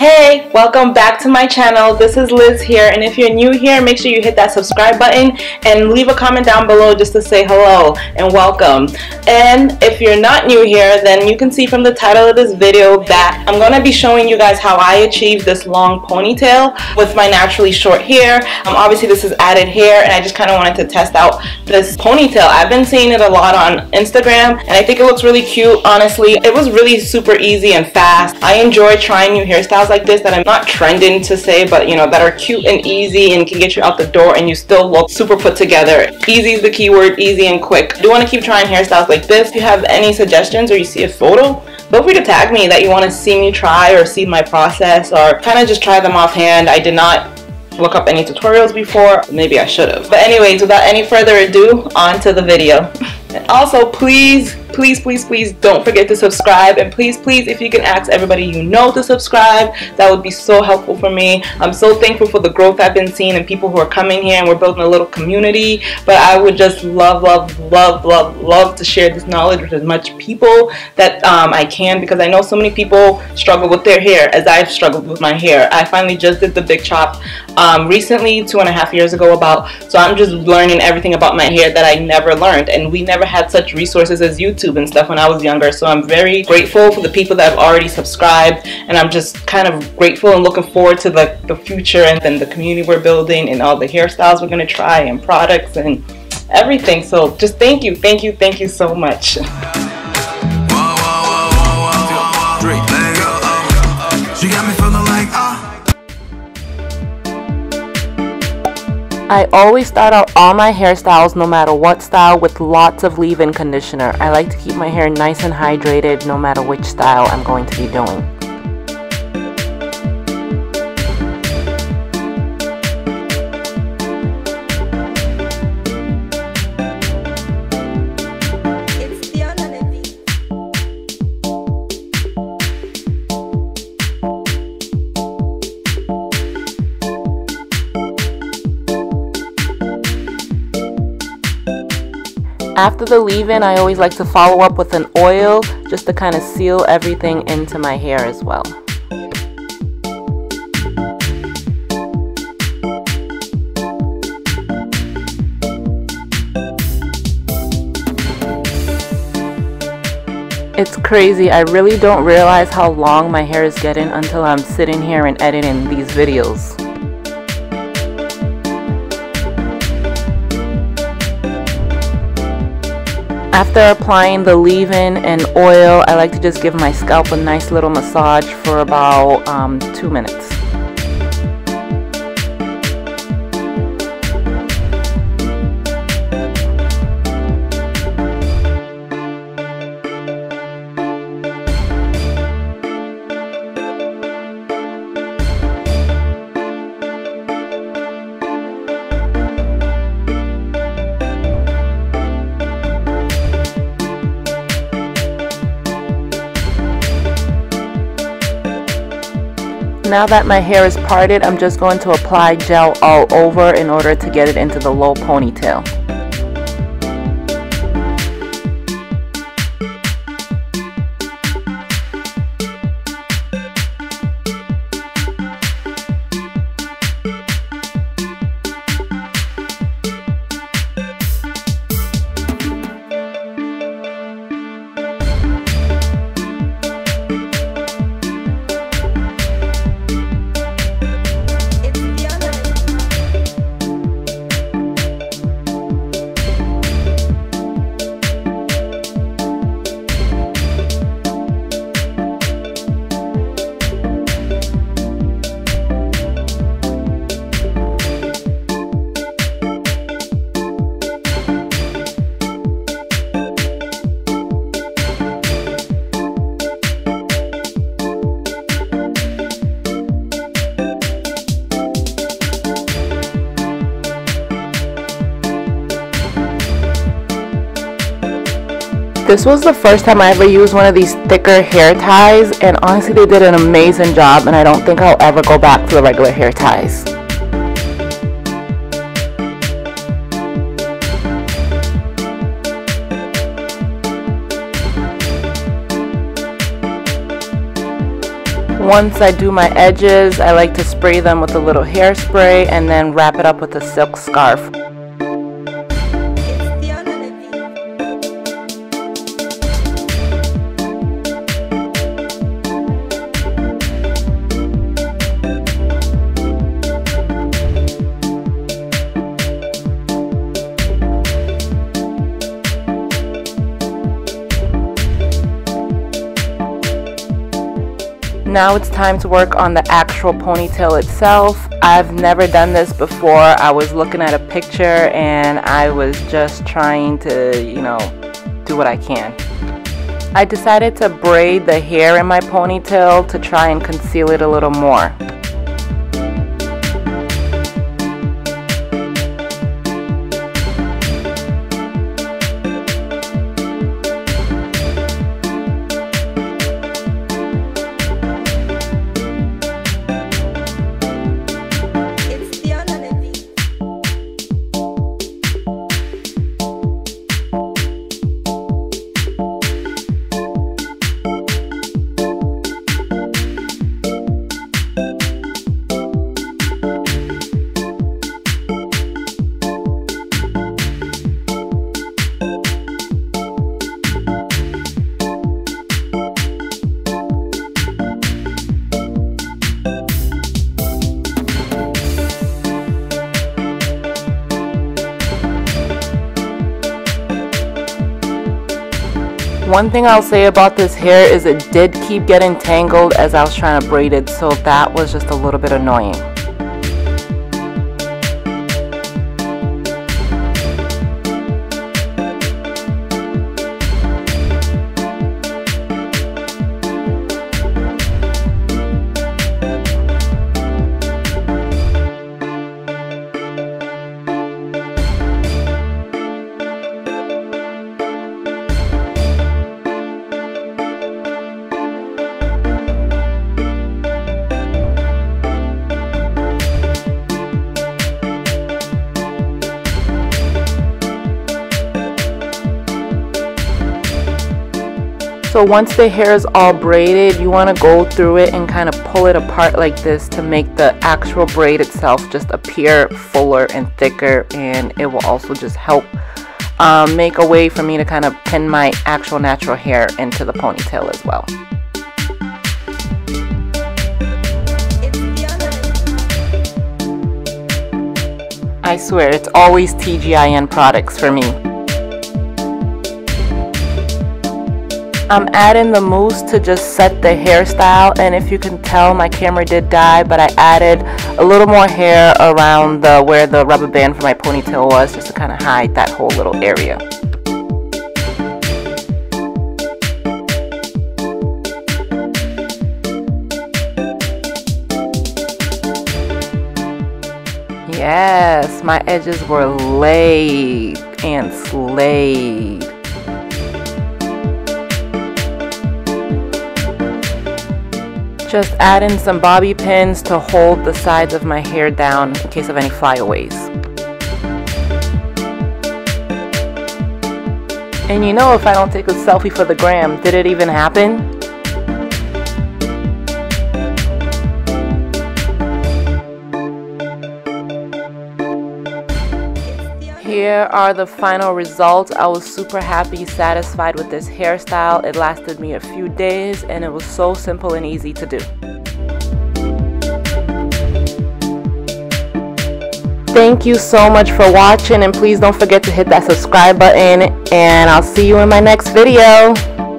Hey, welcome back to my channel. This is Liz here, and if you're new here, make sure you hit that subscribe button and leave a comment down below just to say hello and welcome. And if you're not new here, then you can see from the title of this video that I'm going to be showing you guys how I achieved this long ponytail with my naturally short hair. Obviously this is added hair, and I just kind of wanted to test out this ponytail. I've been seeing it a lot on Instagram, and I think it looks really cute. Honestly, it was really super easy and fast. I enjoy trying new hairstyles like this that I'm not trending to say, but you know, that are cute and easy and can get you out the door and you still look super put together. Easy is the key word, easy and quick. I do want to keep trying hairstyles like this. If you have any suggestions or you see a photo, feel free to tag me that you want to see me try or see my process, or kind of just try them offhand. I did not look up any tutorials before. Maybe I should have. But anyways, without any further ado, on to the video. And also, please don't forget to subscribe, and please if you can ask everybody you know to subscribe, that would be so helpful for me. I'm so thankful for the growth I've been seeing and people who are coming here, and we're building a little community. But I would just love to share this knowledge with as much people that I can, because I know so many people struggle with their hair as I've struggled with my hair. I finally just did the big chop recently, 2.5 years ago about, so I'm just learning everything about my hair that I never learned, and we never had such resources as YouTube and stuff when I was younger. So I'm very grateful for the people that have already subscribed, and I'm just kind of grateful and looking forward to the future, and then the community we're building and all the hairstyles we're going to try and products and everything. So just thank you so much. I always start out all my hairstyles, no matter what style, with lots of leave-in conditioner. I like to keep my hair nice and hydrated no matter which style I'm going to be doing. After the leave-in, I always like to follow up with an oil just to kind of seal everything into my hair as well. It's crazy, I really don't realize how long my hair is getting until I'm sitting here and editing these videos. After applying the leave-in and oil, I like to just give my scalp a nice little massage for about 2 minutes. Now that my hair is parted, I'm just going to apply gel all over in order to get it into the low ponytail. This was the first time I ever used one of these thicker hair ties, and honestly they did an amazing job, and I don't think I'll ever go back to the regular hair ties. Once I do my edges, I like to spray them with a little hairspray and then wrap it up with a silk scarf. Now it's time to work on the actual ponytail itself. I've never done this before. I was looking at a picture and I was just trying to, do what I can. I decided to braid the hair in my ponytail to try and conceal it a little more. One thing I'll say about this hair is it did keep getting tangled as I was trying to braid it, so that was just a little bit annoying. So once the hair is all braided, you want to go through it and kind of pull it apart like this to make the actual braid itself just appear fuller and thicker, and it will also just help make a way for me to kind of pin my actual natural hair into the ponytail as well. I swear, it's always TGIN products for me. I'm adding the mousse to just set the hairstyle, and if you can tell, my camera did die, but I added a little more hair around where the rubber band for my ponytail was, just to kind of hide that whole little area. Yes, my edges were laid and slayed. Just add in some bobby pins to hold the sides of my hair down in case of any flyaways. And you know, if I don't take a selfie for the gram, did it even happen? Here are the final results. I was super happy, satisfied with this hairstyle. It lasted me a few days and it was so simple and easy to do. Thank you so much for watching, and please don't forget to hit that subscribe button, and I'll see you in my next video.